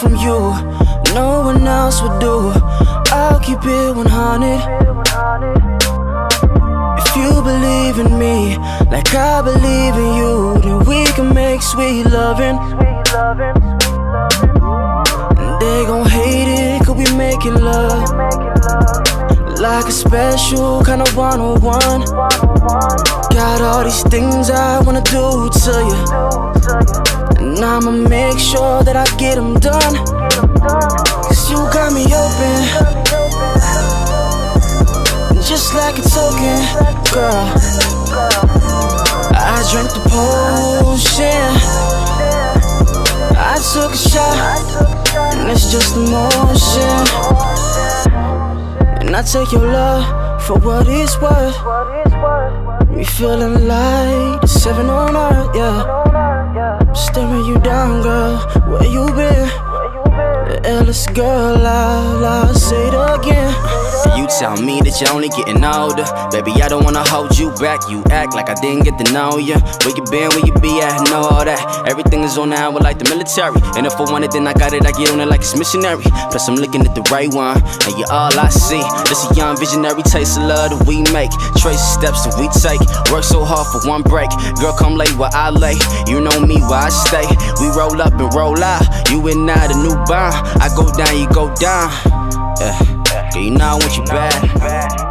from you, no one else would do. I'll keep it 100. If you believe in me like I believe in you, then we can make sweet loving. And they gon' hate it, 'cause we making love like a special kind of 101. Got all these things I wanna do to you, and I'ma make sure that I get them done, 'cause you got me open, just like a token, girl. I drank the potion, I took a shot, and it's just emotion. And I take your love for what it's worth. We feeling like it's heaven on earth, yeah. Staring you down, girl, where you been? The illest girl, I'll say it again. You tell me that you're only getting older, baby, I don't wanna hold you back. You act like I didn't get to know ya. Where you been, where you be at, and all that. Everything is on now, like the military. And if I want it, then I got it, I get on it like it's missionary. Plus I'm looking at the right one, and you're all I see. This a young visionary, taste of love that we make. Trace steps that we take, work so hard for one break. Girl, come lay where I lay, you know me where I stay. We roll up and roll out, you and I the new bond. I go down, you go down, yeah. You know I want you bad.